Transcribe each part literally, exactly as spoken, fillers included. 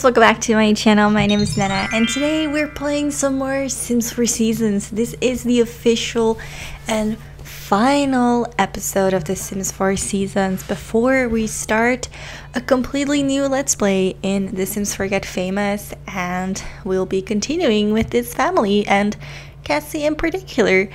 Welcome back to my channel. My name is Nena and today we're playing some more Sims four Seasons. This is the official and final episode of the Sims four Seasons before we start a completely new Let's Play in the Sims four Get Famous, and we'll be continuing with this family and Cassie in particular,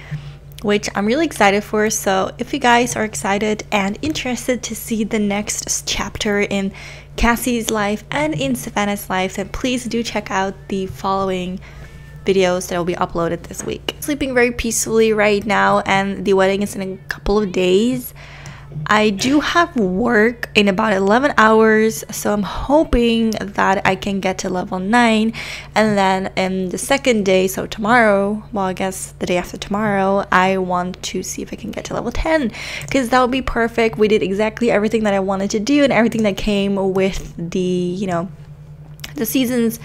which I'm really excited for. So if you guys are excited and interested to see the next chapter in Cassie's life and in Savannah's life, then please do check out the following videos that will be uploaded this week. Sleeping very peacefully right now, and the wedding is in a couple of days. I do have work in about eleven hours, so I'm hoping that I can get to level nine, and then in the second day, so tomorrow, well I guess the day after tomorrow, I want to see if I can get to level ten, because that would be perfect. We did exactly everything that I wanted to do and everything that came with the, you know, the seasons,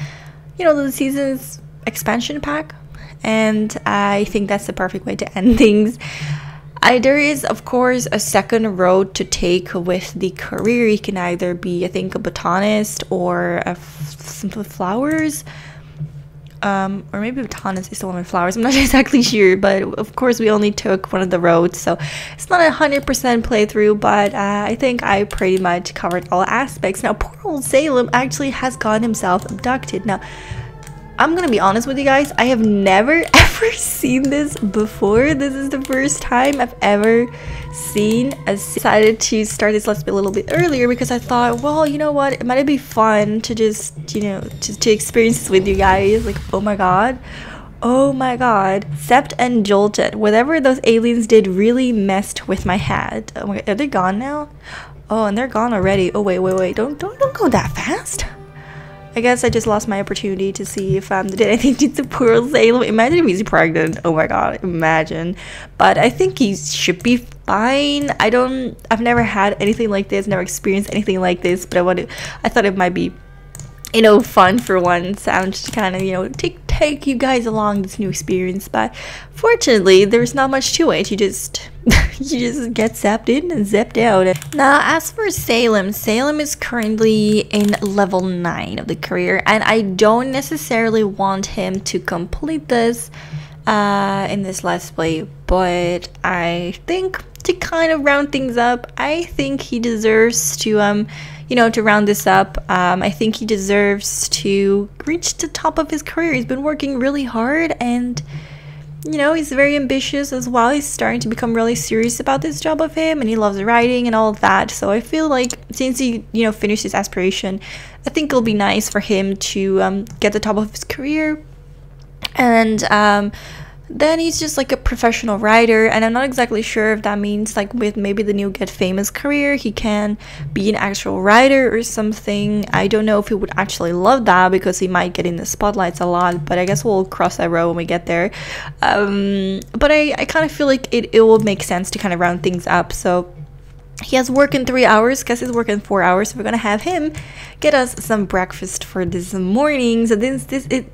you know, the seasons expansion pack, and I think that's the perfect way to end things. I, there is of course a second road to take with the career. You can either be, I think, a botanist or a simple flowers, um or maybe botanist is the one with flowers, I'm not exactly sure, but of course we only took one of the roads, so it's not a hundred percent playthrough, but uh, I think I pretty much covered all aspects. Now poor old Salem actually has gotten himself abducted. Now I'm gonna be honest with you guys, I have never ever seen this before. This is the first time I've ever seen a Sim. Decided to start this Let's Play a little bit earlier because I thought, well, you know what, it might be fun to just, you know, just to experience this with you guys. Like, oh my god, oh my god, Sept and Jolted, whatever those aliens did really messed with my head. Oh my god, are they gone now? Oh, and they're gone already. Oh wait, wait, wait, don't don't don't go that fast. I guess I just lost my opportunity to see if I um, did anything to the poor old Salem. Imagine if he's pregnant. Oh my god, imagine. But I think he should be fine. I don't, I've never had anything like this, never experienced anything like this, but I want to, I thought it might be, you know, fun for once. I'm just kind of, you know, take take you guys along this new experience. But fortunately, there's not much to it. You just you just get zapped in and zapped out. Now, as for Salem, Salem is currently in level nine of the career, and I don't necessarily want him to complete this uh, in this Let's Play, but I think to kind of round things up, I think he deserves to um. You know, to round this up, um, I think he deserves to reach the top of his career. He's been working really hard, and you know, he's very ambitious as well. He's starting to become really serious about this job of him, and he loves writing and all of that. So I feel like since he, you know, finished his aspiration, I think it'll be nice for him to um, get the top of his career, and um, then he's just like a professional writer, and I'm not exactly sure if that means like with maybe the new Get Famous career he can be an actual writer or something. I don't know if he would actually love that because he might get in the spotlights a lot, but I guess we'll cross that road when we get there. Um but I, I kind of feel like it, it will make sense to kind of round things up. So he has work in three hours, guess he's working four hours. So we're gonna have him get us some breakfast for this morning. So this this is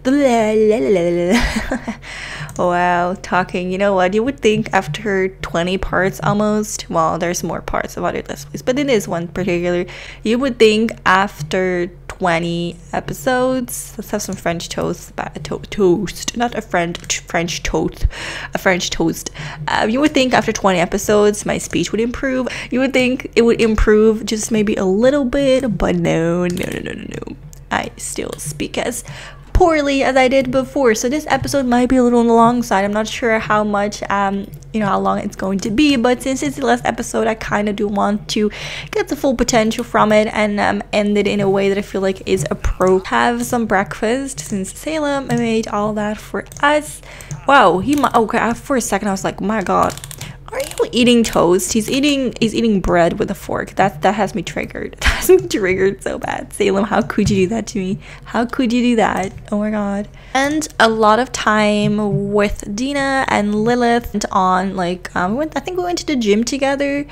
wow, talking. You know what? You would think after twenty parts almost, well, there's more parts of other Let's Plays, but in this one particular, you would think after twenty episodes, let's have some French toast, but a to toast, not a French French toast, a French toast. Uh, you would think after twenty episodes, my speech would improve. You would think it would improve just maybe a little bit, but no, no, no, no, no, no. I still speak as poorly as I did before, so this episode might be a little on the long side. I'm not sure how much um you know how long it's going to be, but since it's the last episode, I kind of do want to get the full potential from it and um end it in a way that I feel like is appropriate. Have some breakfast since Salem made all that for us. Wow, he might, okay, for a second I was like, my god, are you eating toast? He's eating he's eating bread with a fork. That that has me triggered. That has me triggered so bad. Salem, how could you do that to me? How could you do that? Oh my god. And a lot of time with Dina and Lilith and on like um we went, I think we went to the gym together.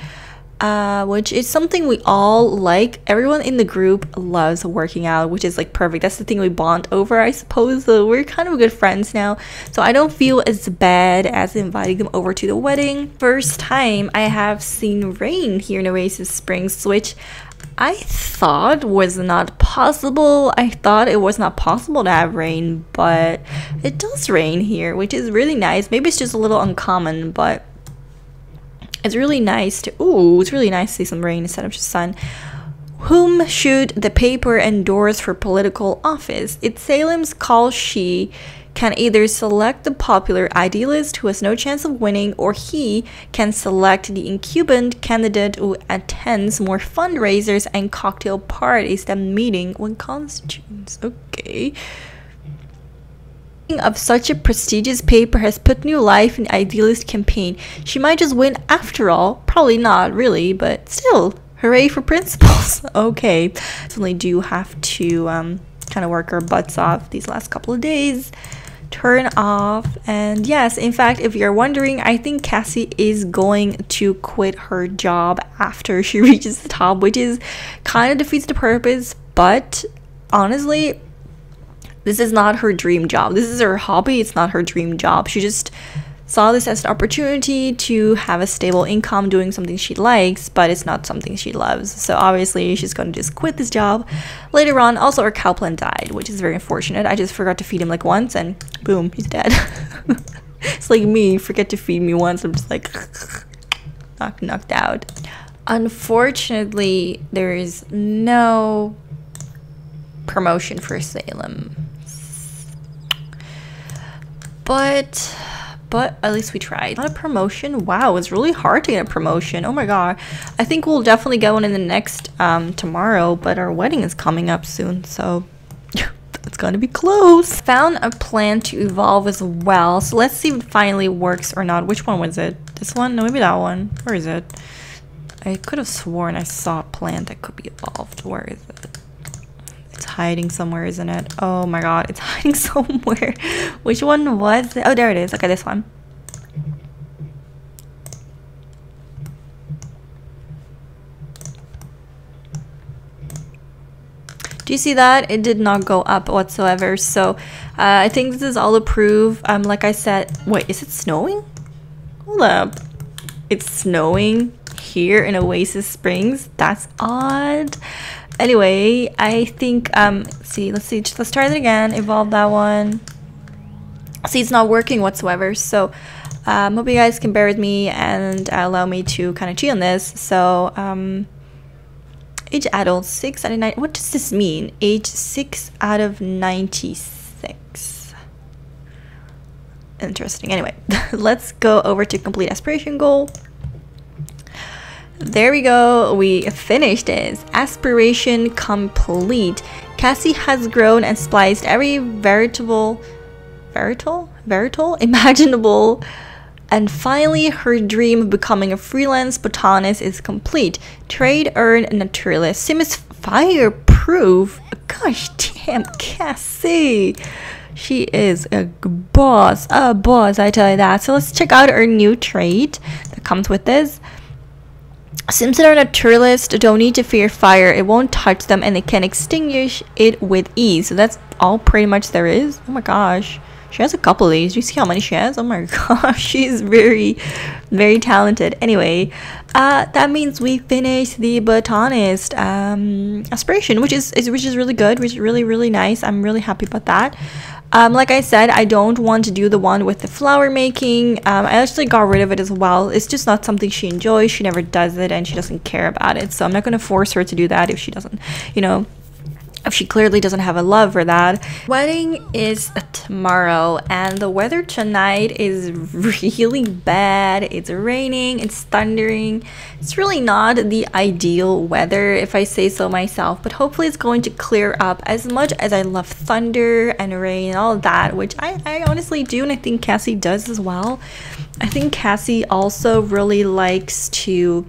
Uh, which is something we all like. Everyone in the group loves working out, which is like perfect. That's the thing we bond over, I suppose. So we're kind of good friends now, so I don't feel as bad as inviting them over to the wedding. First time I have seen rain here in Oasis Springs, which I thought was not possible. I thought it was not possible to have rain, but it does rain here, which is really nice. Maybe it's just a little uncommon, but it's really nice to, ooh, it's really nice to see some rain instead of just sun. Whom should the paper endorse for political office? It's Salem's call. She can either select the popular idealist who has no chance of winning, or he can select the incumbent candidate who attends more fundraisers and cocktail parties than meeting with constituents. Okay. Of such a prestigious paper has put new life in the idealist campaign. She might just win after all. Probably not really, but still, hooray for principles. Okay, definitely do have to um, kind of work our butts off these last couple of days. Turn off, and yes, in fact, if you're wondering, I think Cassie is going to quit her job after she reaches the top, which is kind of defeats the purpose, but honestly, this is not her dream job. This is her hobby. It's not her dream job. She just saw this as an opportunity to have a stable income doing something she likes, but it's not something she loves. So obviously she's going to just quit this job later on. Also, our cowplant died, which is very unfortunate. I just forgot to feed him like once and boom, he's dead. It's like me, forget to feed me once. I'm just like knocked, knocked out. Unfortunately, there is no promotion for Salem. But, but at least we tried. Not a promotion. Wow, it's really hard to get a promotion. Oh my god. I think we'll definitely get one in the next um, tomorrow, but our wedding is coming up soon, so it's gonna be close. Found a plan to evolve as well. So let's see if it finally works or not. Which one was it? This one? No, maybe that one. Where is it? I could have sworn I saw a plant that could be evolved. Where is it? It's hiding somewhere, isn't it? Oh my god, it's hiding somewhere. Which one was it? Oh, there it is. Okay, this one. Do you see that? It did not go up whatsoever. So uh, I think this is all approved. Um, like I said, wait, is it snowing? Hold up. It's snowing here in Oasis Springs. That's odd. Anyway, I think um see let's see let's try it again. Evolve that one. See, it's not working whatsoever, so um hope you guys can bear with me and allow me to kind of cheat on this. So um age adult six out of nine. What does this mean? Age six out of ninety-six. Interesting. Anyway, let's go over to complete aspiration goal. There we go, we finished this. Aspiration complete. Cassie has grown and spliced every veritable, veritable, veritable, imaginable, and finally her dream of becoming a freelance botanist is complete. Trade, earn, naturalist. Sim is fireproof. Gosh damn, Cassie. She is a boss, a boss, I tell you that. So let's check out our new trade that comes with this. Sims that are naturalists don't need to fear fire. It won't touch them and they can extinguish it with ease. So that's all pretty much there is. Oh my gosh. She has a couple of these. Do you see how many she has? Oh my gosh. She's very, very talented. Anyway, uh, that means we finished the botanist um, aspiration, which is, is which is really good, which is really, really nice. I'm really happy about that. Um, like I said, I don't want to do the one with the flower making. Um, I actually got rid of it as well. It's just not something she enjoys. She never does it and she doesn't care about it. So I'm not going to force her to do that if she doesn't, you know, if she clearly doesn't have a love for that. Wedding is tomorrow and the weather tonight is really bad. It's raining, it's thundering. It's really not the ideal weather if I say so myself, but hopefully it's going to clear up. As much as I love thunder and rain and all that, which I, I honestly do, and I think Cassie does as well. I think Cassie also really likes to,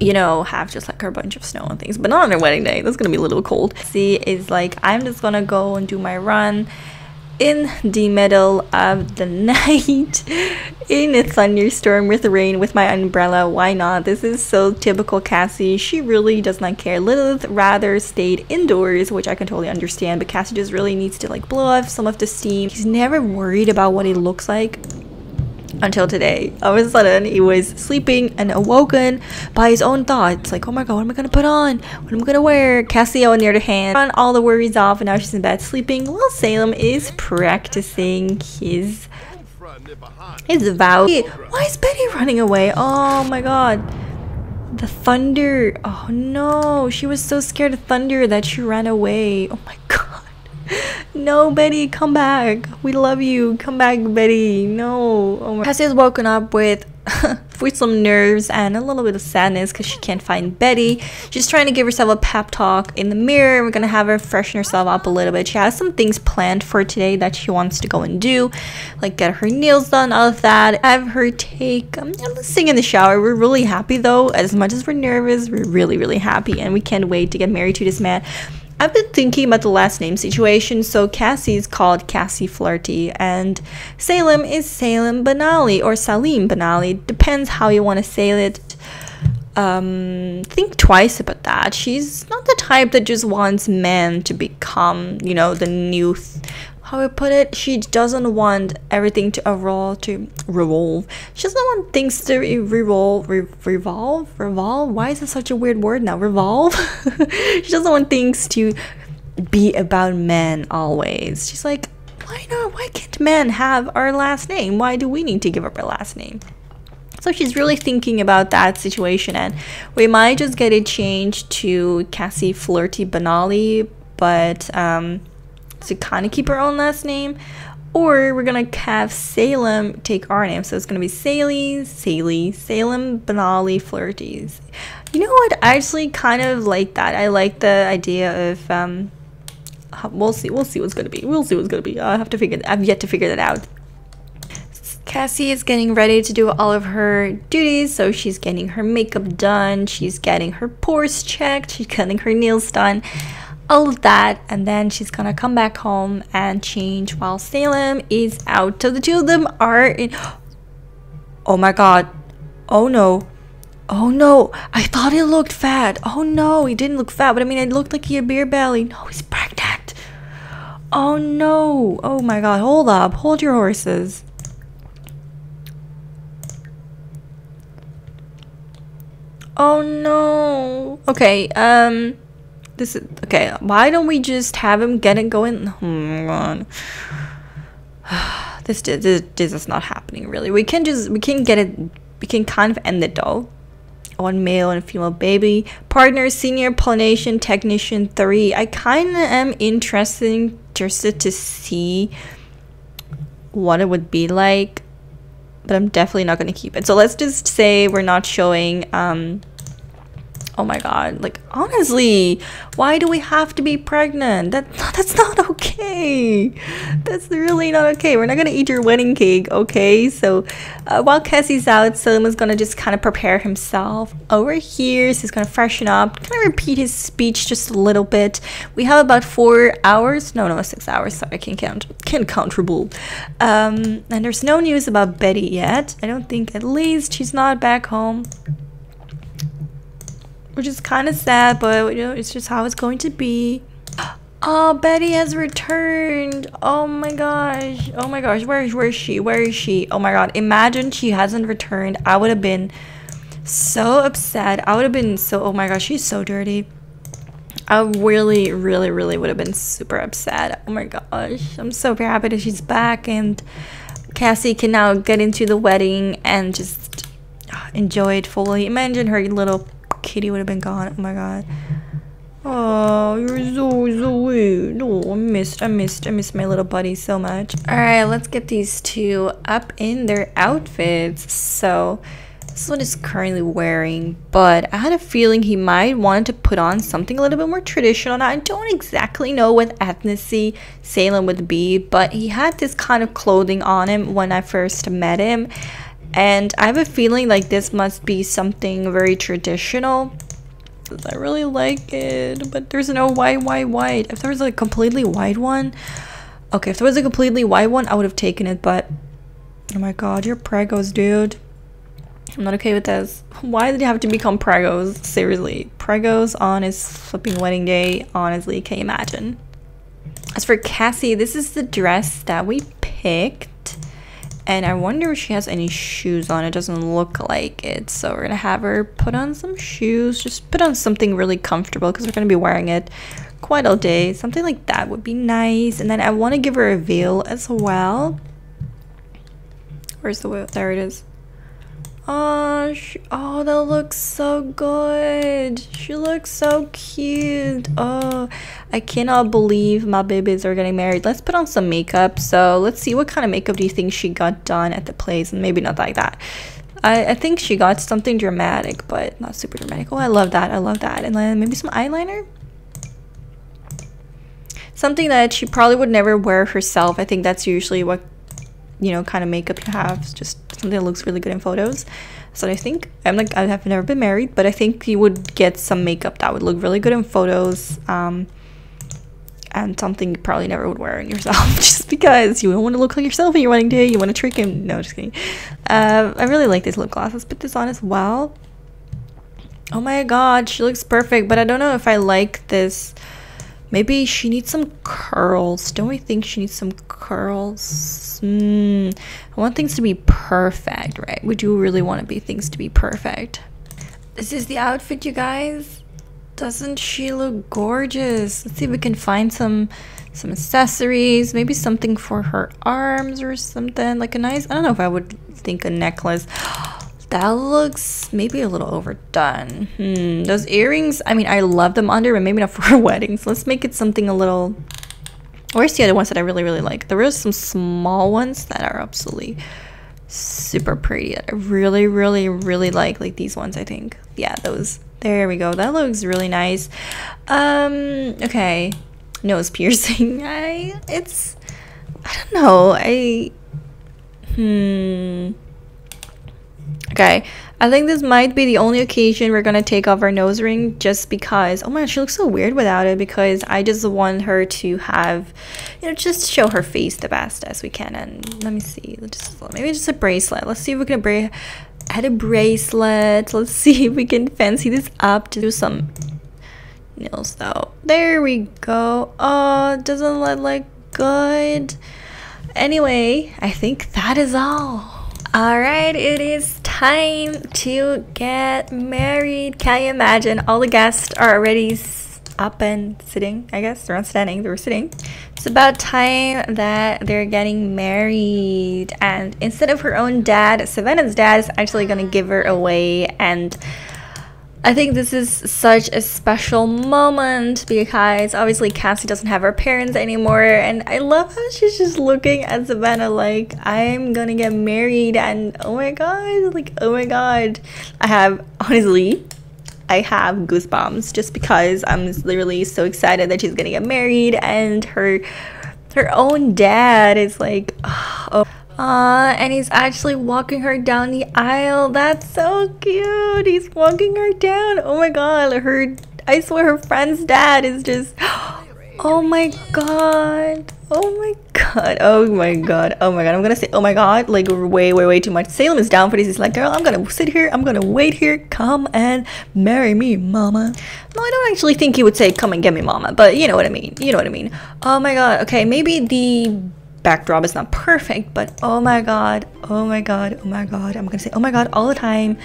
you know, have just like her bunch of snow and things, but not on her wedding day. That's gonna be a little cold. See, is like I'm just gonna go and do my run in the middle of the night in a thunderstorm with rain with my umbrella. Why not? This is so typical Cassie. She really does not care. Lilith rather stayed indoors, which I can totally understand, but Cassie just really needs to like blow off some of the steam. She's never worried about what it looks like. until today. All of a sudden, he was sleeping and awoken by his own thoughts. Like, oh my god, what am I gonna put on? What am I gonna wear? Cassie, on the other hand, ran all the worries off, and now she's in bed sleeping while Salem is practicing his his vow. Why is Betty running away? Oh my god. The thunder. Oh no, she was so scared of thunder that she ran away. Oh my god. No, Betty, come back. We love you. Come back, Betty. No. Oh my. Cassie is woken up with with some nerves and a little bit of sadness because she can't find Betty. She's trying to give herself a pep talk in the mirror. We're gonna have her freshen herself up a little bit. She has some things planned for today that she wants to go and do, like get her nails done, all of that. Have her take um, a sing in the shower. We're really happy though. As much as we're nervous, we're really really happy, and we can't wait to get married to this man. I've been thinking about the last name situation, so Cassie is called Cassie Flirty, and Salem is Salem Benali, or Salim Benali, depends how you want to say it. Um, think twice about that. She's not the type that just wants men to become, you know, the new... How I put it, she doesn't want everything to evolve, to revolve. She doesn't want things to revolve, re revolve, revolve. Why is it such a weird word now? Revolve. She doesn't want things to be about men always. She's like, why not? Why can't men have our last name? Why do we need to give up our last name? So she's really thinking about that situation, and we might just get it changed to Cassie Flirty Benali, but um, to kind of keep her own last name, or we're gonna have Salem take our name. So it's gonna be Saley, Saley, Salem Benali Flirties. You know what? I actually kind of like that. I like the idea of um, we'll see, we'll see what's gonna be. We'll see what's gonna be. I have to figure. I've yet to figure that out. Cassie is getting ready to do all of her duties, so she's getting her makeup done, she's getting her pores checked, she's getting her nails done, all of that, and then she's gonna come back home and change while Salem is out. So the two of them are in... Oh my god. Oh no. Oh no. I thought he looked fat. Oh no, he didn't look fat, but I mean it looked like he had beer belly. No, he's pregnant. Oh no. Oh my god. Hold up. Hold your horses. Oh no. Okay, um this is okay. Why don't we just have him get it going? Hold on. This, this this is not happening really. We can just we can get it we can kind of end it though. One male and female baby partner, senior pollination technician three. I kinda am interested interested to see what it would be like, but I'm definitely not going to keep it. So let's just say we're not showing, um, oh my god, like, honestly, why do we have to be pregnant? That, that's not okay. That's really not okay. We're not going to eat your wedding cake, okay? So uh, while Cassie's out, Salem is going to just kind of prepare himself over here. So he's going to freshen up, kind of repeat his speech just a little bit. We have about four hours. No, no, six hours. Sorry, I can't count. Can't count for bull. Um, and there's no news about Betty yet. I don't think, at least, she's not back home, which is kind of sad, but you know, it's just how it's going to be. Oh, Betty has returned. Oh my gosh. Oh my gosh. Where is, where is she? Where is she? Oh my god. Imagine she hasn't returned. I would have been so upset. I would have been so, oh my gosh, she's so dirty. I really, really, really would have been super upset. Oh my gosh. I'm so happy that she's back, and Cassie can now get into the wedding and just enjoy it fully. Imagine her little kitty would have been gone. Oh my god. Oh, you're so so weird. Oh, I missed, I missed, I missed my little buddy so much. All right, let's get these two up in their outfits. So this one is currently wearing, but I had a feeling he might want to put on something a little bit more traditional. Now, I don't exactly know what ethnicity Salem would be, but he had this kind of clothing on him when I first met him. And I have a feeling like this must be something very traditional. I really like it, but there's no white, white, white. If there was a completely white one, okay, if there was a completely white one, I would have taken it, but oh my god, you're pregos, dude. I'm not okay with this. Why did you have to become pregos? Seriously, pregos on his flipping wedding day, honestly, can you imagine? As for Cassie, this is the dress that we picked. And I wonder if she has any shoes on. It doesn't look like it. So we're going to have her put on some shoes. Just put on something really comfortable because we're going to be wearing it quite all day. Something like that would be nice. And then I want to give her a veil as well. Where's the veil? There it is. Oh, she, oh, that looks so good. She looks so cute. Oh, I cannot believe my babies are getting married. Let's put on some makeup. So let's see, what kind of makeup do you think she got done at the place? And maybe not like that. I, I think she got something dramatic, but not super dramatic. Oh, I love that. I love that. And then maybe some eyeliner. Something that she probably would never wear herself. I think that's usually what, you know, kind of makeup you have, just something that looks really good in photos. So I think I'm like, I have never been married, but I think you would get some makeup that would look really good in photos, um and something you probably never would wear on yourself just because you don't want to look like yourself in your wedding day. You want to trick him. No, just kidding. um I really like these lip gloss. Let's put this on as well. Oh my god, she looks perfect, but I don't know if I like this. Maybe she needs some curls. Don't we think she needs some curls? Mm, I want things to be perfect, right? We do really want to be things to be perfect. This is the outfit, you guys. Doesn't she look gorgeous? Let's see if we can find some some accessories. Maybe something for her arms or something. Like a nice, I don't know if I would think a necklace. That looks maybe a little overdone. Hmm, those earrings, I mean, I love them under, but maybe not for weddings. Let's make it something a little... Where's the other ones that I really, really like? There are some small ones that are absolutely super pretty that I really, really, really like. Like these ones, I think. Yeah, those. There we go. That looks really nice. Um, okay. Nose piercing. I... It's... I don't know. I... Hmm... Okay, I think this might be the only occasion we're gonna take off our nose ring, just because, oh my god, she looks so weird without it, because I just want her to have, you know, just show her face the best as we can. And let me see, let's just, maybe just a bracelet. Let's see if we can bra add a bracelet. Let's see if we can fancy this up to do some nails though. There we go. Oh, doesn't that look good? Anyway, I think that is all. All right, it is time to get married. Can you imagine? All the guests are already up and sitting, I guess. They're not standing, they were sitting. It's about time that they're getting married. And instead of her own dad, Savannah's dad is actually going to give her away. And I think this is such a special moment because obviously Cassie doesn't have her parents anymore, and I love how she's just looking at Savannah like, I'm gonna get married, and oh my god, like, oh my god. I have, honestly, I have goosebumps just because I'm literally so excited that she's gonna get married, and her her own dad is like, oh. Uh, and he's actually walking her down the aisle. That's so cute. He's walking her down. Oh my god, her, I swear her friend's dad is just, oh my god, oh my god, oh my god, oh my god. I'm gonna say oh my god like way way way too much. Salem is down for this. He's like, girl, I'm gonna sit here, I'm gonna wait here, come and marry me, mama. No, I don't actually think he would say come and get me, mama, but you know what I mean, you know what I mean. Oh my god. Okay, maybe the backdrop is not perfect, but oh my god, oh my god, oh my god, I'm gonna say oh my god all the time.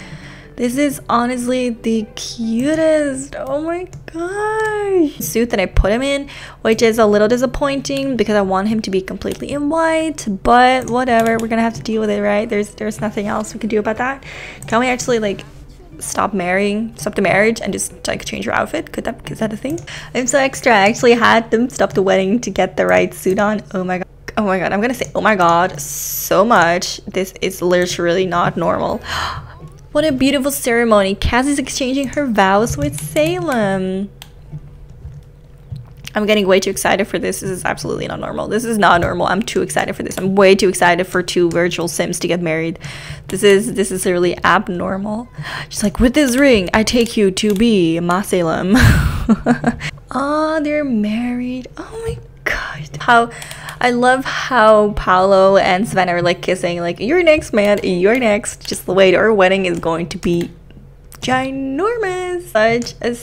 This is honestly the cutest. Oh my gosh, suit that I put him in, which is a little disappointing because I want him to be completely in white, but whatever, we're gonna have to deal with it, right? There's there's nothing else we can do about that. Can we actually like stop marrying stop the marriage and just like change your outfit? Could that, is that a thing? I'm so extra. I actually had them stop the wedding to get the right suit on. Oh my god. Oh my god, I'm gonna say oh my god so much. This is literally not normal. What a beautiful ceremony. Cassie's exchanging her vows with Salem. I'm getting way too excited for this. This is absolutely not normal. This is not normal. I'm too excited for this. I'm way too excited for two virtual Sims to get married. This is this is really abnormal. She's like, with this ring, I take you to be my Salem. Oh, they're married. Oh my god. How I love how Paolo and Savannah are like kissing, like, you're next, man, you're next. Just wait, our wedding is going to be ginormous. Such a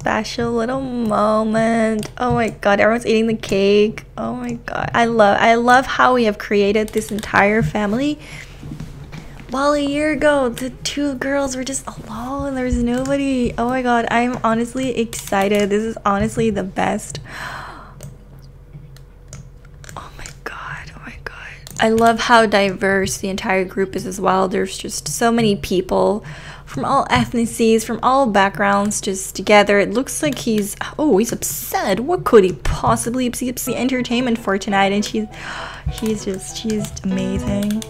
special little moment. Oh my god, everyone's eating the cake. Oh my god, I love I love how we have created this entire family. While a year ago, the two girls were just alone. There was nobody. Oh my god, I'm honestly excited. This is honestly the best. Oh my god, oh my god. I love how diverse the entire group is as well. There's just so many people from all ethnicities, from all backgrounds, just together. It looks like he's... Oh, he's upset. What could he possibly be? It's the entertainment for tonight, and she's... He's just... She's amazing.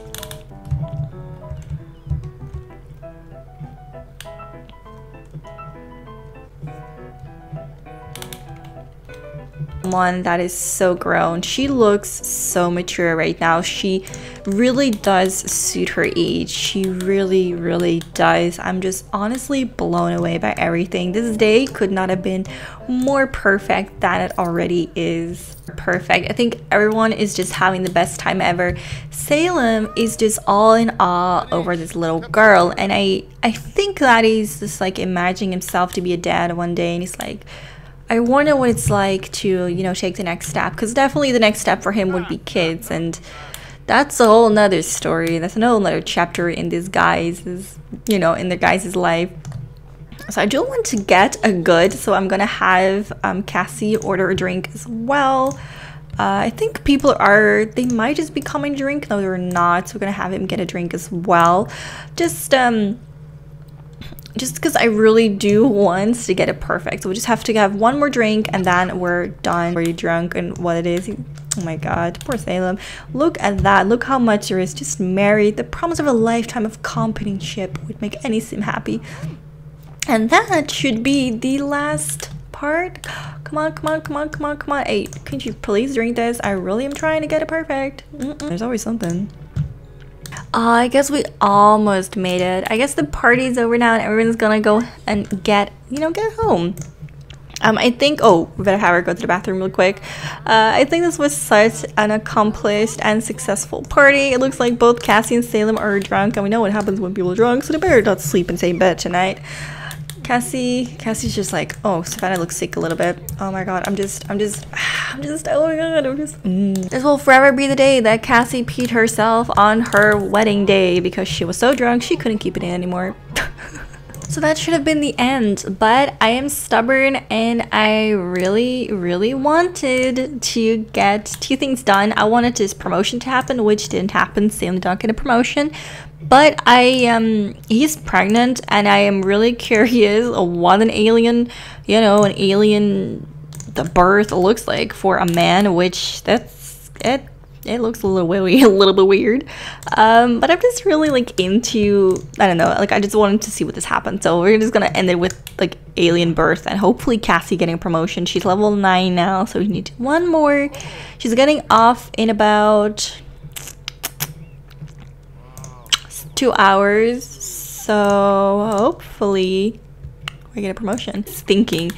One that is so grown. She looks so mature right now. She really does suit her age. She really, really does. I'm just honestly blown away by everything. This day could not have been more perfect than it already is. Perfect. I think everyone is just having the best time ever. Salem is just all in awe over this little girl, and I I think that he's just like imagining himself to be a dad one day, and he's like, I wonder what it's like to, you know, take the next step, because definitely the next step for him would be kids, and that's a whole nother story. That's a whole nother chapter in this guy's, you know, in the guy's life. So I do want to get a good, so I'm gonna have um, Cassie order a drink as well. Uh, I think people are, they might just be coming to drink. No, they're not. So we're gonna have him get a drink as well. Just, um... just because I really do want to get it perfect. So we just have to have one more drink and then we're done. We're drunk and what it is. Oh my god, poor Salem. Look at that. Look how much there is. Just married. The promise of a lifetime of companionship would make any sim happy. And that should be the last part. Come on, come on, come on, come on, come on. Hey, could you please drink this? I really am trying to get it perfect. Mm-mm. There's always something. Uh, I guess we almost made it. I guess the party's over now and everyone's gonna go and get, you know, get home. Um, I think, oh, we better have her go to the bathroom real quick. Uh, I think this was such an accomplished and successful party. It looks like both Cassie and Salem are drunk, and we know what happens when people are drunk, so they better not sleep in the same bed tonight. Cassie, Cassie's just like, oh, Savannah looks sick a little bit. Oh my god, I'm just, I'm just, I'm just, oh my god, I'm just. Mm. This will forever be the day that Cassie peed herself on her wedding day because she was so drunk she couldn't keep it in anymore. So that should have been the end, but I am stubborn and I really, really wanted to get two things done. I wanted this promotion to happen, which didn't happen. Sam did not get a promotion, but I um, he's pregnant and I am really curious what an alien, you know, an alien, the birth looks like for a man, which that's it. It looks a little weird, a little bit weird, um, but I'm just really like into, I don't know, like I just wanted to see what this happened. So we're just gonna end it with like alien birth and hopefully Cassie getting a promotion. She's level nine now, so we need one more. She's getting off in about two hours, so hopefully I get a promotion. He's thinking,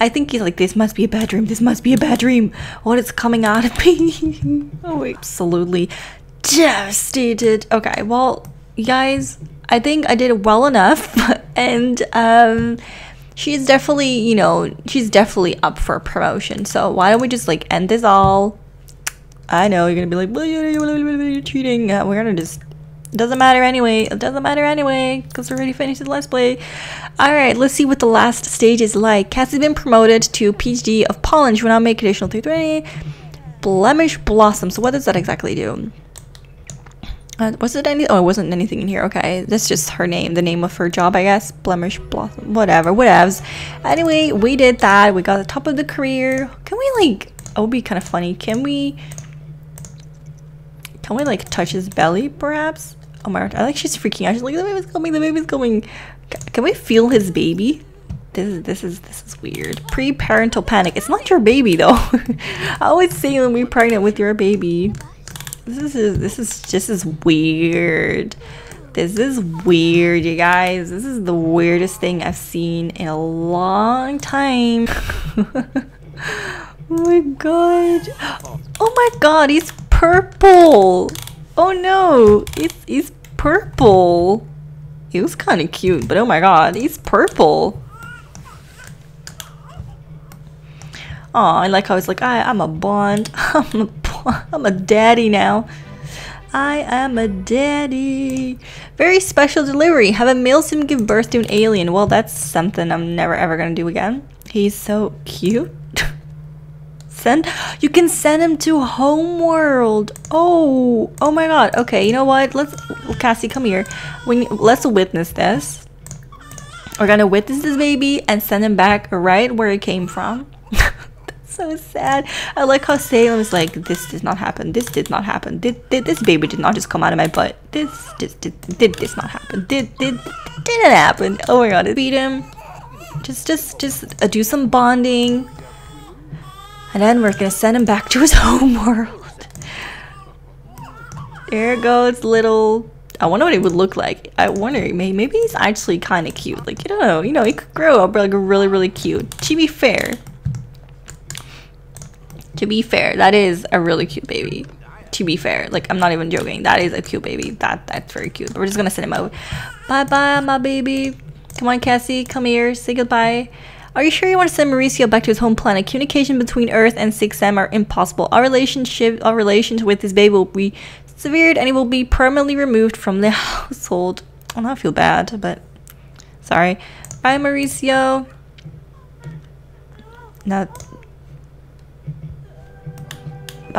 I think he's like, this must be a bad dream, this must be a bad dream, what is coming out of me. Oh, absolutely devastated. Okay, well guys, I think I did well enough. And um she's definitely, you know, she's definitely up for a promotion, so why don't we just like end this all. I know you're gonna be like, well, you're cheating. Uh, we're gonna just, doesn't matter anyway, it doesn't matter anyway because we already finished the last play. All right, let's see what the last stage is like. Cassie's been promoted to PhD of pollen. She will now make additional three twenty blemish blossom. So what does that exactly do? Uh, was it any, oh, it wasn't anything in here. Okay, that's just her name, the name of her job, I guess. Blemish blossom, whatever, whatevs. Anyway, we did that, we got the top of the career. Can we like, it would be kind of funny, can we can we like touch his belly perhaps? Oh my god, I like, she's freaking out. She's like, the baby's coming, the baby's coming. Can we feel his baby? This is this is this is weird. Pre-parental panic. It's not your baby though. I always say when we're pregnant with your baby. This is this is just is weird. This is weird, you guys. This is the weirdest thing I've seen in a long time. Oh my god. Oh my god, he's purple. Oh no, it's it's purple. It was kind of cute, but oh my god, he's purple. Oh, I like how it's like, I, I'm a Bond. I'm a, I'm a daddy now. I am a daddy. Very special delivery. Have a male sim give birth to an alien. Well, that's something I'm never ever gonna do again. He's so cute. Send, you can send him to Homeworld. Oh, oh my god. Okay, you know what? Let's, Cassie, come here. We, let's witness this. We're gonna witness this baby and send him back right where he came from. So sad. I like how Salem is like, this did not happen, this did not happen, did, did this baby did not just come out of my butt, this just did, did this not happen, did did didn't happen. Oh my god, beat him, just just just uh, do some bonding, and then we're gonna send him back to his home world. There goes little. I wonder what it would look like. I wonder, maybe he's actually kind of cute, like, you don't know, you know, he could grow up like really really cute. To be fair, To be fair, that is a really cute baby. To be fair, like, I'm not even joking. That is a cute baby. That that's very cute. But we're just gonna send him out. Bye bye, my baby. Come on, Cassie, come here. Say goodbye. Are you sure you want to send Mauricio back to his home planet? Communication between Earth and six M are impossible. Our relationship, our relations with this baby will be severed, and it will be permanently removed from the household. Well, I don't feel bad, but sorry. Bye, Mauricio. Now.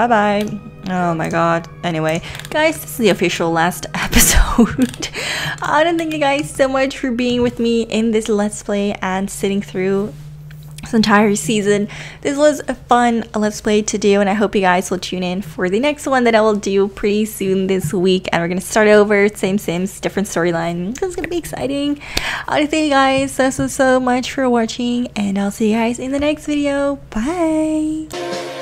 Bye-bye. Oh my god. Anyway, guys, this is the official last episode. I want to thank you guys so much for being with me in this Let's Play and sitting through this entire season. This was a fun Let's Play to do, and I hope you guys will tune in for the next one that I will do pretty soon this week. And we're going to start over. Same Sims, different storyline. It's going to be exciting. I want to thank you guys so, so, so much for watching, and I'll see you guys in the next video. Bye!